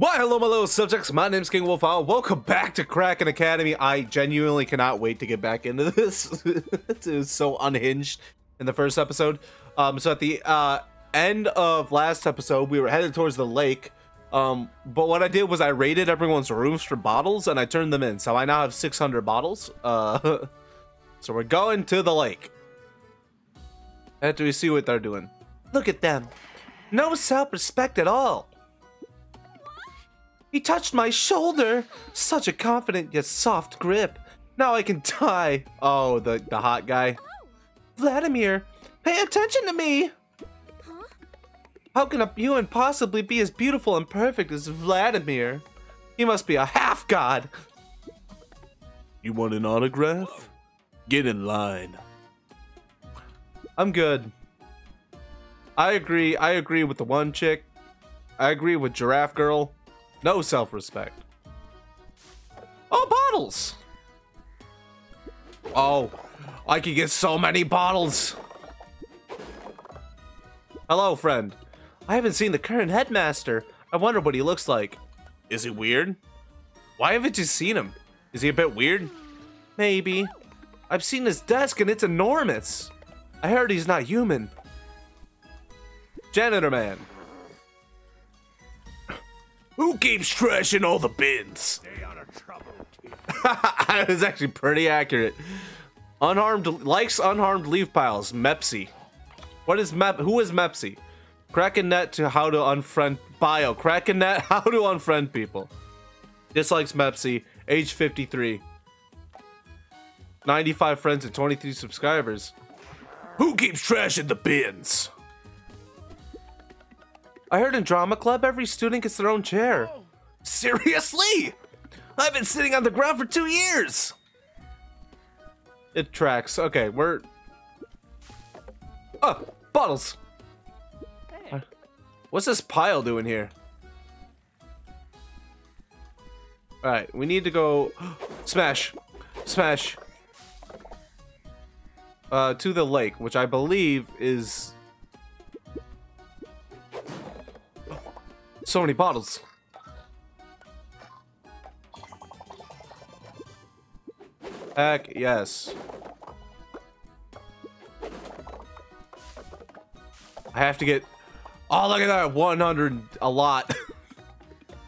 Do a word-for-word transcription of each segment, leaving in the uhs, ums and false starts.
Why hello my little subjects, my name's King Wolf Owl. Welcome back to Kraken Academy. I genuinely cannot wait to get back into this. It is so unhinged in the first episode. Um, so at the uh, end of last episode, we were headed towards the lake. Um, but what I did was I raided everyone's rooms for bottles and I turned them in. So I now have six hundred bottles. Uh, so we're going to the lake. After we see what they're doing. Look at them. No self-respect at all. He touched my shoulder! Such a confident yet soft grip. Now I can die. Oh, the, the hot guy. Vladimir, pay attention to me! Huh? How can a human possibly be as beautiful and perfect as Vladimir? He must be a half-god. You want an autograph? Get in line. I'm good. I agree. I agree with the one chick. I agree with Giraffe Girl. No self-respect. Oh, bottles! Oh, I could get so many bottles. Hello, friend. I haven't seen the current headmaster. I wonder what he looks like. Is he weird? Why haven't you seen him? Is he a bit weird? Maybe. I've seen his desk and it's enormous. I heard he's not human. Janitor man. Who keeps trash in all the bins? Stay out of trouble. That was actually pretty accurate. Unharmed likes unharmed leaf piles. Mepsy. What is Mep? Who is Mepsy? Krakennet to how to unfriend bio. Krakennet how to unfriend people. Dislikes Mepsy. Age fifty-three. ninety-five friends and twenty-three subscribers. Who keeps trash in the bins? I heard in drama club, every student gets their own chair. Seriously? I've been sitting on the ground for two years. It tracks. Okay, we're... Oh, bottles. Hey. What's this pile doing here? All right, we need to go... Smash. Smash. Uh, to the lake, which I believe is... So many bottles. Heck yes. I have to get... Oh, look at that. one hundred. A lot.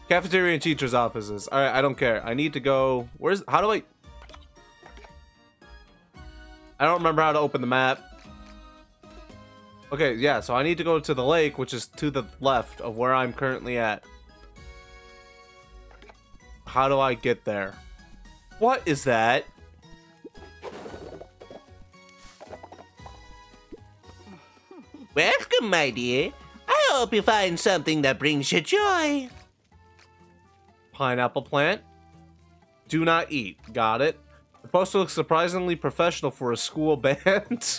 Cafeteria and teachers' offices. All right, I don't care. I need to go... Where's... How do I... I don't remember how to open the map. Okay, yeah, so I need to go to the lake, which is to the left of where I'm currently at. How do I get there? What is that? Welcome, my dear. I hope you find something that brings you joy. Pineapple plant. Do not eat. Got it. The poster looks surprisingly professional for a school band.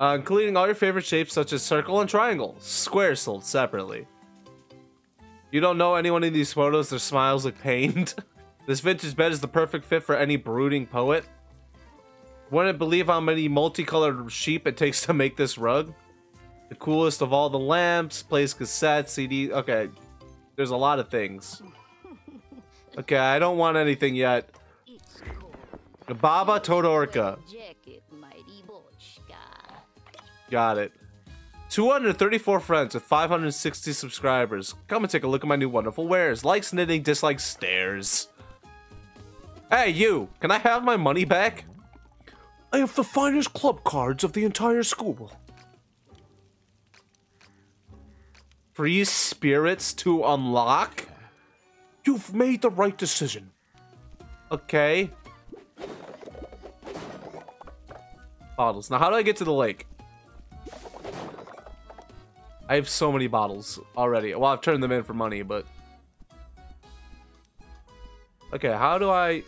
Uh, including all your favorite shapes such as circle and triangle. Square sold separately. You don't know anyone in these photos, their smiles look pained. This vintage bed is the perfect fit for any brooding poet. Wouldn't believe how many multicolored sheep it takes to make this rug. The coolest of all the lamps, plays cassettes, C D. Okay, there's a lot of things. Okay, I don't want anything yet. Baba Todorica. Got it. two hundred thirty-four friends with five hundred sixty subscribers. Come and take a look at my new wonderful wares. Likes knitting, dislikes stairs. Hey, you. Can I have my money back? I have the finest club cards of the entire school. Free spirits to unlock? You've made the right decision. Okay. Bottles. Now, how do I get to the lake? I have so many bottles already. Well, I've turned them in for money, but... Okay, how do I...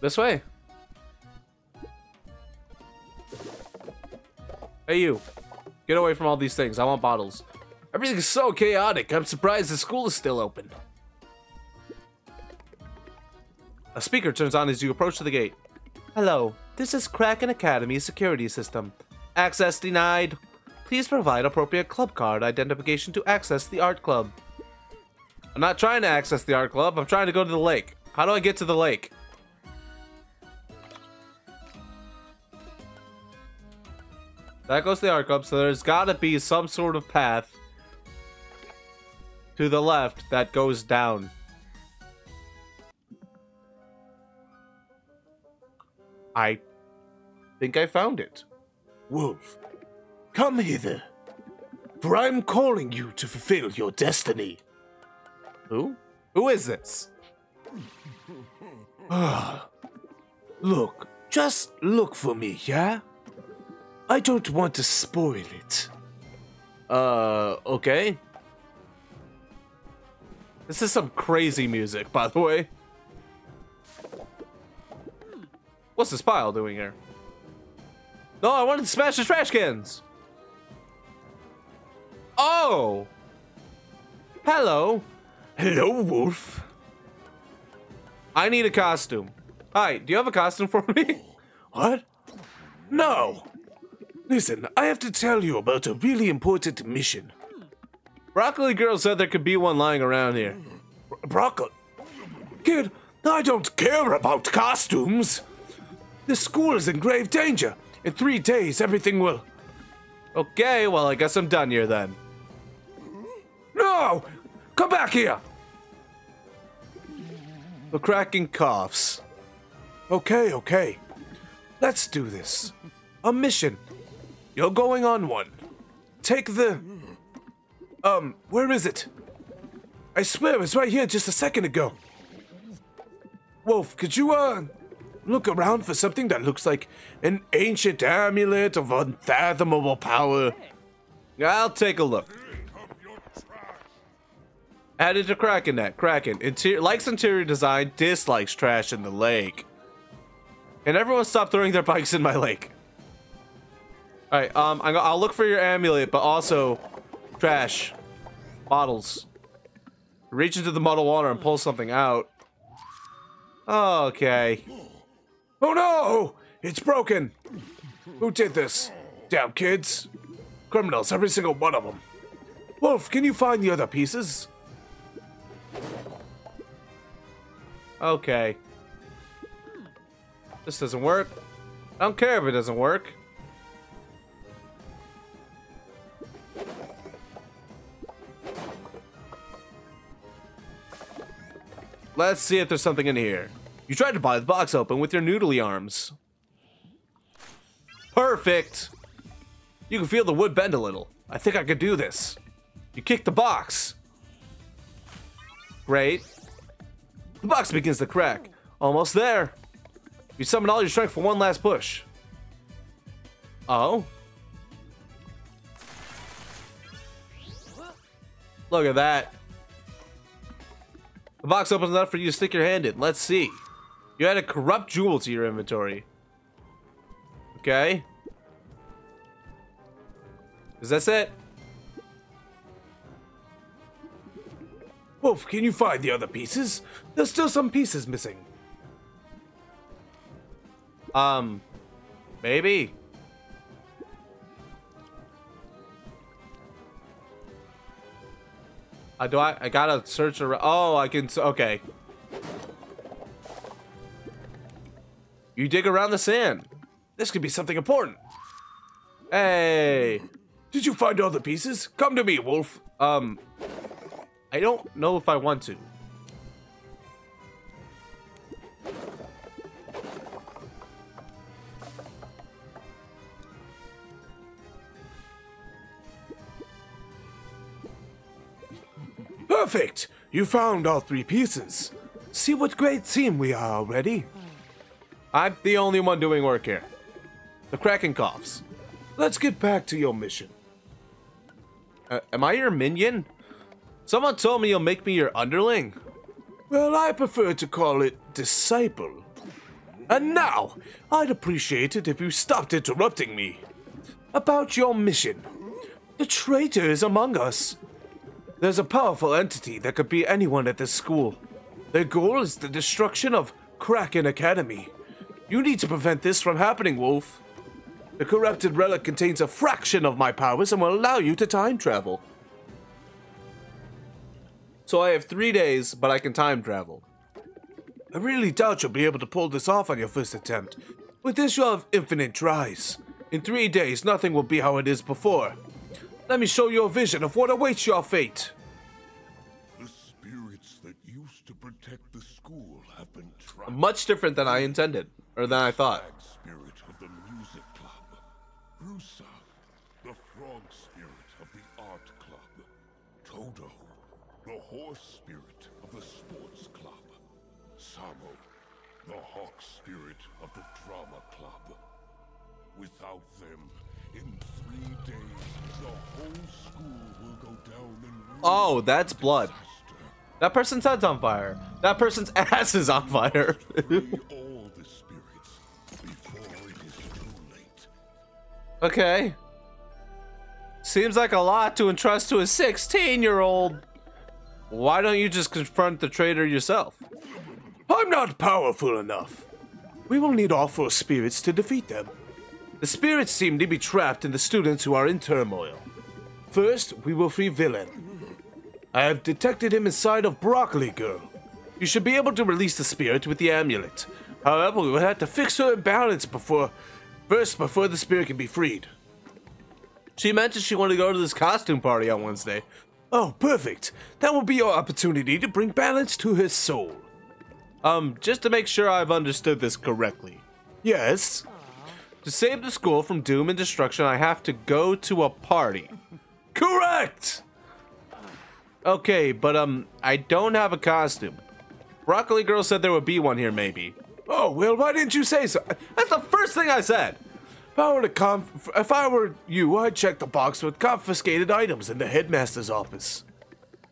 This way. Hey, you. Get away from all these things. I want bottles. Everything's so chaotic. I'm surprised the school is still open. A speaker turns on as you approach the gate. Hello. This is Kraken Academy's security system. Access denied. Please provide appropriate club card identification to access the art club. I'm not trying to access the art club. I'm trying to go to the lake. How do I get to the lake? That goes to the art club, so there's gotta be some sort of path to the left that goes down. I think I found it. Wolf, come hither, for I'm calling you to fulfill your destiny. Who? Who is this? Look, just look for me, yeah? I don't want to spoil it. Uh, okay. This is some crazy music, by the way. What's this pile doing here? No, I wanted to smash the trash cans! Oh! Hello! Hello, Wolf. I need a costume. Hi, do you have a costume for me? What? No! Listen, I have to tell you about a really important mission. Broccoli Girl said there could be one lying around here. Bro broccoli? Kid, I don't care about costumes! The school is in grave danger. In three days, everything will... Okay, well, I guess I'm done here then. No! Come back here! The Kraken coughs. Okay, okay. Let's do this. A mission. You're going on one. Take the... Um, where is it? I swear it was right here just a second ago. Wolf, could you, uh... look around for something that looks like an ancient amulet of unfathomable power. I'll take a look. Added to Krakennet. Kraken. Inter likes interior design, dislikes trash in the lake. And everyone stop throwing their bikes in my lake. Alright, um, I'm I'll look for your amulet, but also trash. Bottles. Reach into the muddled water and pull something out. Okay. Oh no! It's broken! Who did this? Damn kids. Criminals, every single one of them. Wolf, can you find the other pieces? Okay. This doesn't work. I don't care if it doesn't work. Let's see if there's something in here. You tried to buy the box open with your noodly arms. Perfect! You can feel the wood bend a little. I think I could do this. You kick the box. Great. The box begins to crack. Almost there. You summon all your strength for one last push. Oh? Look at that. The box opens up for you to stick your hand in. Let's see. You add a corrupt jewel to your inventory. Okay. Is that it? Wolf, can you find the other pieces? There's still some pieces missing. Um, maybe. Uh, do I? I gotta search around. Oh, I can. Okay. You dig around the sand. This could be something important. Hey, did you find all the pieces? Come to me, Wolf. Um, I don't know if I want to. Perfect! You found all three pieces. See what great team we are already. I'm the only one doing work here. The Kraken coughs. Let's get back to your mission. Uh, am I your minion? Someone told me you'll make me your underling. Well, I prefer to call it disciple. And now, I'd appreciate it if you stopped interrupting me. About your mission. The traitor is among us. There's a powerful entity that could be anyone at this school. Their goal is the destruction of Kraken Academy. You need to prevent this from happening, Wolf. The corrupted relic contains a fraction of my powers and will allow you to time travel. So I have three days, but I can time travel. I really doubt you'll be able to pull this off on your first attempt. With this, you'll have infinite tries. In three days, nothing will be how it is before. Let me show you a vision of what awaits your fate. The spirits that used to protect the school have been trapped. Much different than I intended, or than I thought. The spirit of the music club, Rusa, the frog spirit of the art club, Todo, the horse spirit of the sports club, Samo, the hawk spirit of the drama club. Without them, in three days, the whole school will go down in ruin. Oh, that's blood. Disaster. That person's head's on fire. That person's ass is on fire. All the spirits before it is too late. Okay. Seems like a lot to entrust to a sixteen-year-old. Why don't you just confront the traitor yourself? I'm not powerful enough. We will need all four spirits to defeat them. The spirits seem to be trapped in the students who are in turmoil. First, we will free Villain. I have detected him inside of Broccoli Girl. You should be able to release the spirit with the amulet. However, we will have to fix her imbalance before, first before the spirit can be freed. She mentioned she wanted to go to this costume party on Wednesday. Oh, perfect. That will be your opportunity to bring balance to her soul. Um, just to make sure I've understood this correctly. Yes. To save the school from doom and destruction, I have to go to a party. Correct! Okay, but um, I don't have a costume. Broccoli Girl said there would be one here, maybe. Oh, well, why didn't you say so? That's the first thing I said! If I were, to conf if I were you, I'd check the box with confiscated items in the headmaster's office.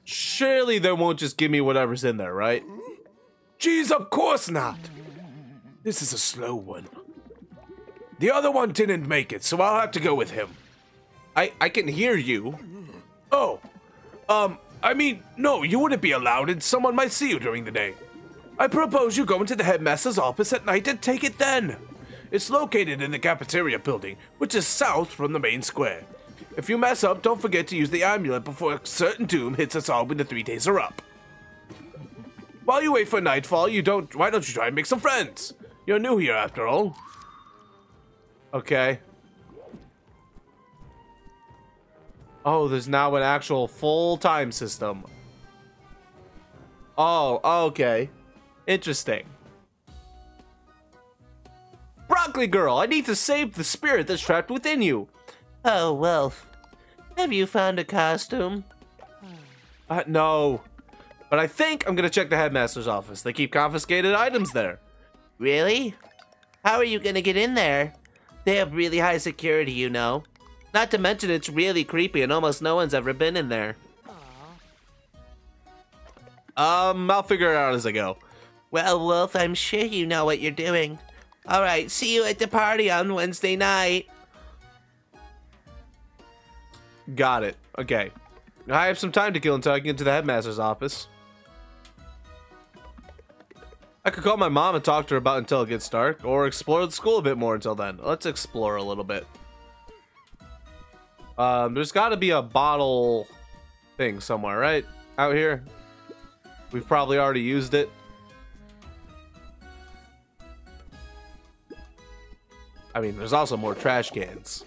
Surely they won't just give me whatever's in there, right? Jeez, of course not! This is a slow one. The other one didn't make it, so I'll have to go with him. I, I can hear you. Oh, um, I mean, no, you wouldn't be allowed and someone might see you during the day. I propose you go into the headmaster's office at night and take it then. It's located in the cafeteria building, which is south from the main square. If you mess up, don't forget to use the amulet before a certain doom hits us all when the three days are up. While you wait for nightfall, you don't, why don't you try and make some friends? You're new here after all. Okay. Oh, there's now an actual full time system. Oh, okay. Interesting. Broccoli Girl, I need to save the spirit that's trapped within you. Oh, Wolf. Have you found a costume? Uh, no. But I think I'm going to check the headmaster's office. They keep confiscated items there. Really? How are you going to get in there? They have really high security, you know. Not to mention it's really creepy and almost no one's ever been in there. Aww. Um, I'll figure it out as I go. Well, Wolf, I'm sure you know what you're doing. Alright, see you at the party on Wednesday night. Got it. Okay. I have some time to kill until I get to the headmaster's office. I could call my mom and talk to her about until it gets dark, or explore the school a bit more until then. Let's explore a little bit. Um, there's got to be a bottle thing somewhere, right? Out here? We've probably already used it. I mean, there's also more trash cans.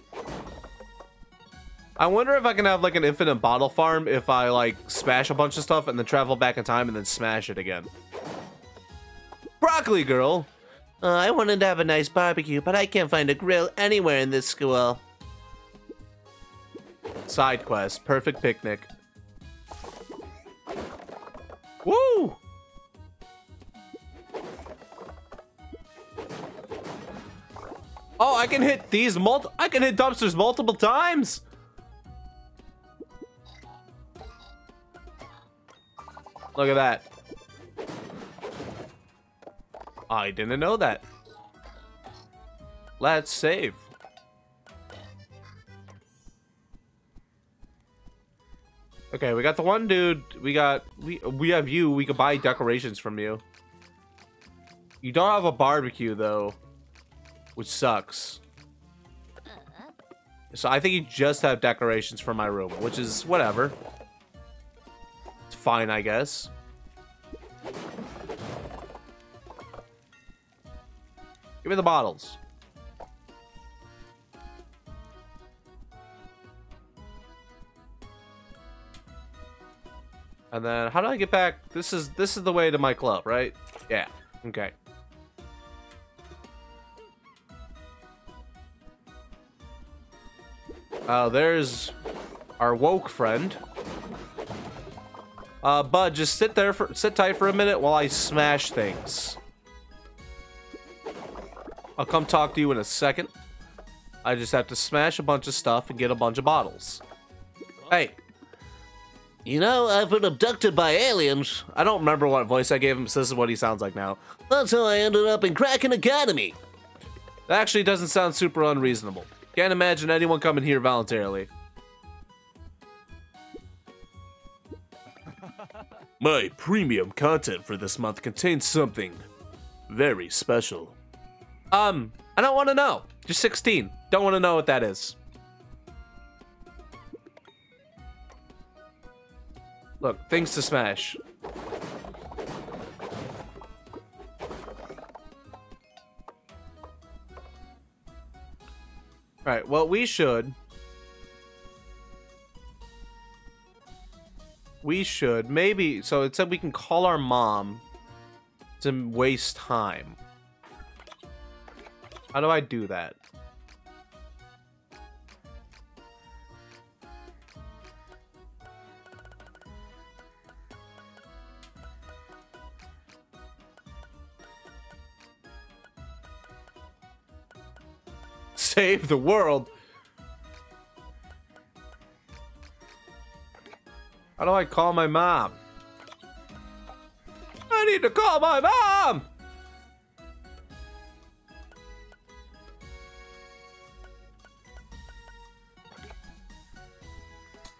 I wonder if I can have, like, an infinite bottle farm if I, like, smash a bunch of stuff and then travel back in time and then smash it again. Broccoli Girl! Uh, I wanted to have a nice barbecue, but I can't find a grill anywhere in this school. Side quest. Perfect picnic. Woo! Oh, I can hit these multi- I can hit dumpsters multiple times! Look at that. I didn't know that. Let's save. Okay, we got the one dude. We got we we have you. We could buy decorations from you. You don't have a barbecue though, which sucks. So I think you just have decorations for my room, which is whatever. It's fine, I guess. Give me the bottles. And then, how do I get back? This is this is the way to my club, right? Yeah. Okay. Uh, there's our woke friend. Uh, Bud, just sit there for sit tight for a minute while I smash things. I'll come talk to you in a second. I just have to smash a bunch of stuff and get a bunch of bottles. Hey. You know, I've been abducted by aliens. I don't remember what voice I gave him, so this is what he sounds like now. That's how I ended up in Kraken Academy. That actually doesn't sound super unreasonable. Can't imagine anyone coming here voluntarily. My premium content for this month contains something very special. Um, I don't want to know. You're sixteen. Don't want to know what that is. Look, things to smash. Alright, well, we should... We should, maybe... So it said we can call our mom to waste time. How do I do that? Save the world. How do I call my mom? I need to call my mom.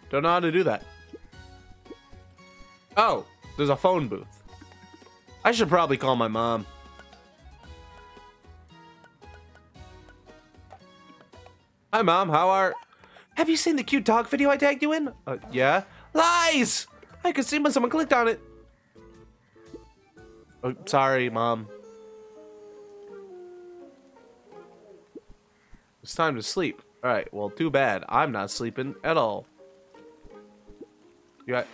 Don't know how to do that. Oh, there's a phone booth. I should probably call my mom. Hi, Mom. How are... Have you seen the cute dog video I tagged you in? Uh, yeah. Lies! I could see when someone clicked on it. Oh, sorry, Mom. It's time to sleep. All right. Well, too bad. I'm not sleeping at all. You got...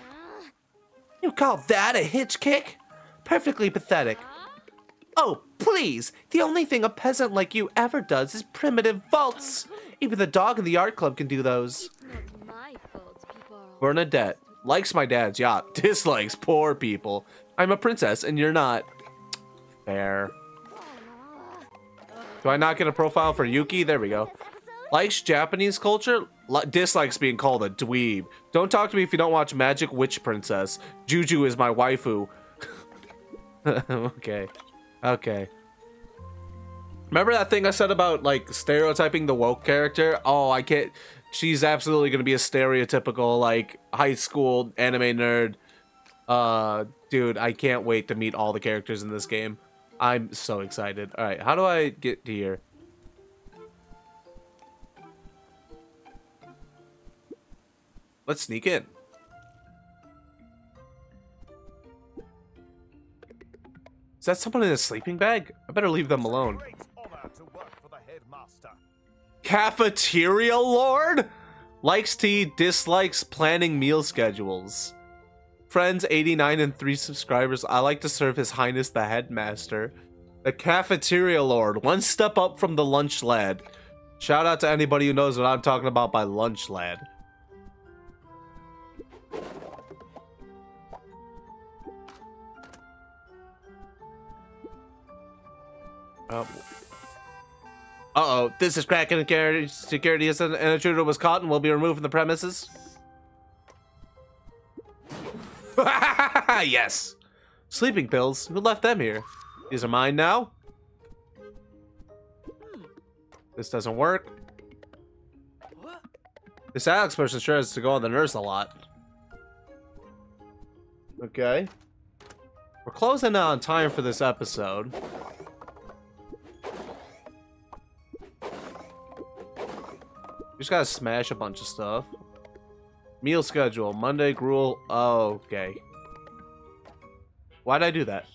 You call that a hitch kick? Perfectly pathetic. Oh, please. The only thing a peasant like you ever does is primitive vaults. Even the dog in the art club can do those. Bernadette likes my dad's yacht, dislikes poor people. I'm a princess and you're not. Fair. Do I not get a profile for Yuki? There we go. Likes Japanese culture, li dislikes being called a dweeb. Don't talk to me if you don't watch Magic Witch Princess. Juju is my waifu. Okay. Okay. Remember that thing I said about, like, stereotyping the woke character? Oh, I can't... She's absolutely gonna be a stereotypical, like, high school anime nerd. Uh, dude, I can't wait to meet all the characters in this game. I'm so excited. Alright, how do I get to here? Let's sneak in. Is that someone in a sleeping bag? I better leave them alone. To work for the headmaster. Cafeteria Lord likes tea, dislikes planning meal schedules. Friends eighty-nine and three subscribers. I like to serve His Highness the Headmaster. The Cafeteria Lord, one step up from the Lunch Lad. Shout out to anybody who knows what I'm talking about by Lunch Lad. Oh. Uh-oh, this is Kraken Security. Security as an intruder was caught and will be removed from the premises. Yes! Sleeping pills? Who left them here? These are mine now? This doesn't work. This Alex person sure has to go on the nurse a lot. Okay. We're closing on time for this episode. just gotta smash a bunch of stuff. Meal schedule. Monday gruel. Oh, okay. Why'd I do that?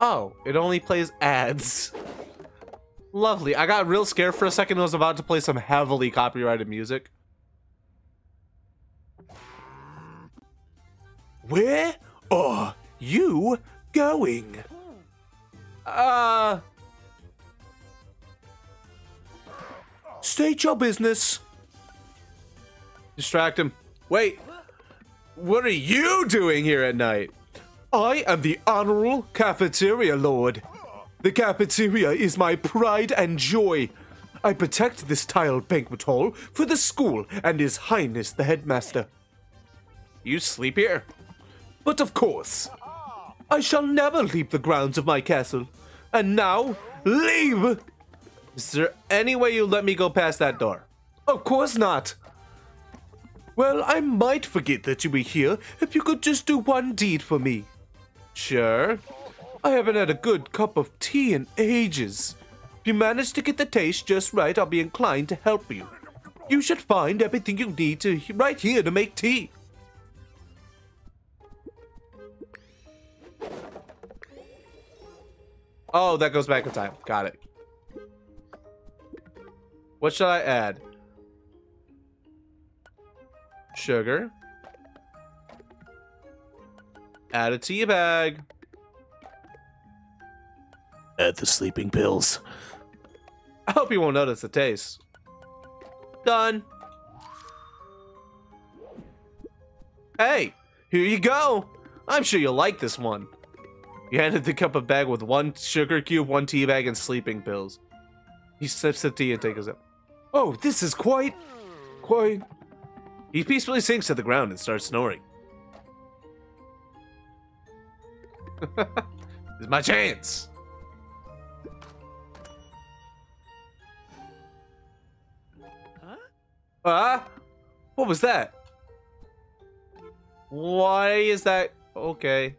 Oh, it only plays ads. Lovely. I got real scared for a second. I was about to play some heavily copyrighted music. Where are you going? Uh... State your business. Distract him. Wait. What are you doing here at night? I am the Honorable Cafeteria Lord. The cafeteria is my pride and joy. I protect this tiled banquet hall for the school and His Highness the Headmaster. You sleep here? But of course. I shall never leave the grounds of my castle. And now, leave! Is there any way you let me go past that door? Of course not. Well, I might forget that you were here if you could just do one deed for me. Sure. I haven't had a good cup of tea in ages. If you manage to get the taste just right, I'll be inclined to help you. You should find everything you need to right here to make tea. Oh, that goes back in time. Got it. What should I add? Sugar. Add a tea bag. Add the sleeping pills. I hope you won't notice the taste. Done. Hey, here you go. I'm sure you'll like this one. You handed the cup of bag with one sugar cube, one tea bag, and sleeping pills. He sips the tea and takes a sip. Oh, this is quite... quite... He peacefully sinks to the ground and starts snoring. It's my chance. Huh? What was that? Why is that? Okay.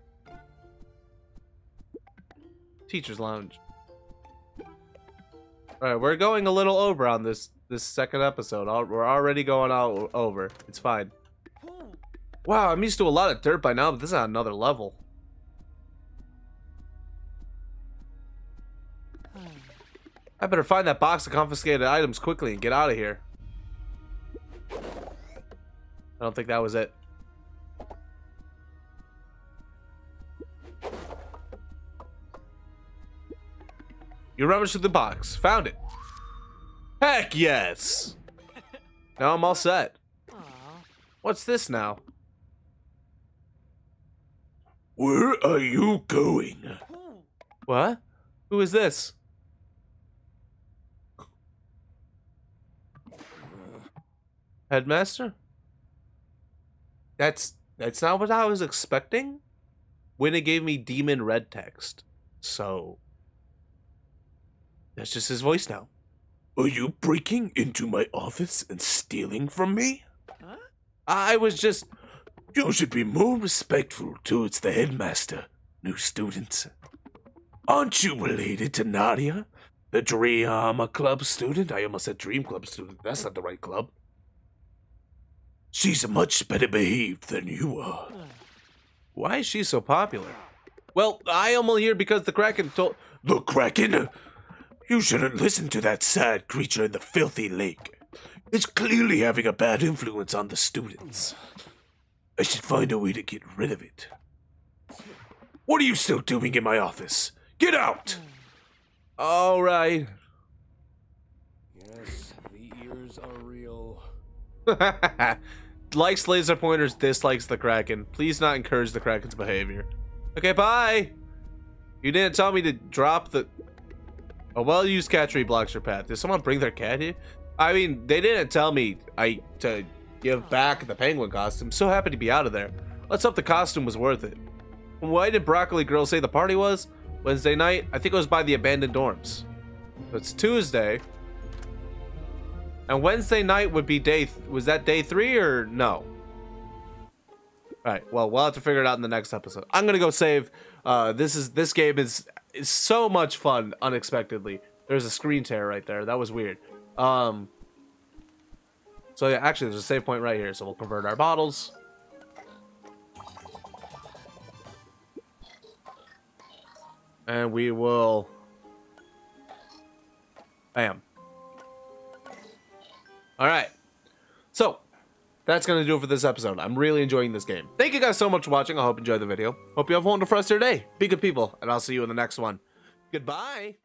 Teacher's lounge. Alright, we're going a little over on this this second episode. I'll, we're already going all over. It's fine. Wow, I'm used to a lot of dirt by now, but this is on another level. I better find that box of confiscated items quickly and get out of here. I don't think that was it. You rummaged through the box. Found it. Heck yes! Now I'm all set. Aww. What's this now? Where are you going? What? Who is this? Headmaster? That's that's not what I was expecting when it gave me demon red text. So that's just his voice now. Are you breaking into my office and stealing from me? Huh? I was just... You should be more respectful towards the headmaster, new students. Aren't you related to Nadia? The Dream Club student? I almost said Dream Club student. That's not the right club. She's much better behaved than you are. Why is she so popular? Well, I am only here because the Kraken told... The Kraken? You shouldn't listen to that sad creature in the filthy lake. It's clearly having a bad influence on the students. I should find a way to get rid of it. What are you still doing in my office? Get out! All right. Yes, the ears are real. Likes laser pointers, dislikes the Kraken. Please not encourage the Kraken's behavior. Okay, bye. You didn't tell me to drop the... A well-used cat tree blocks your path. Did someone bring their cat here? I mean, they didn't tell me I to give back the penguin costume. So happy to be out of there. Let's hope the costume was worth it. Why did Broccoli Girl say the party was? Wednesday night? I think it was by the abandoned dorms. So it's Tuesday. And Wednesday night would be day... Th was that day three or no? All right, well, we'll have to figure it out in the next episode. I'm gonna go save. Uh, this is this game is is so much fun unexpectedly. There's a screen tear right there. That was weird. Um. So yeah, actually, there's a save point right here. So we'll convert our bottles. And we will... Bam. Alright. So, that's going to do it for this episode. I'm really enjoying this game. Thank you guys so much for watching. I hope you enjoyed the video. Hope you have a wonderful rest of your day. Be good people, and I'll see you in the next one. Goodbye!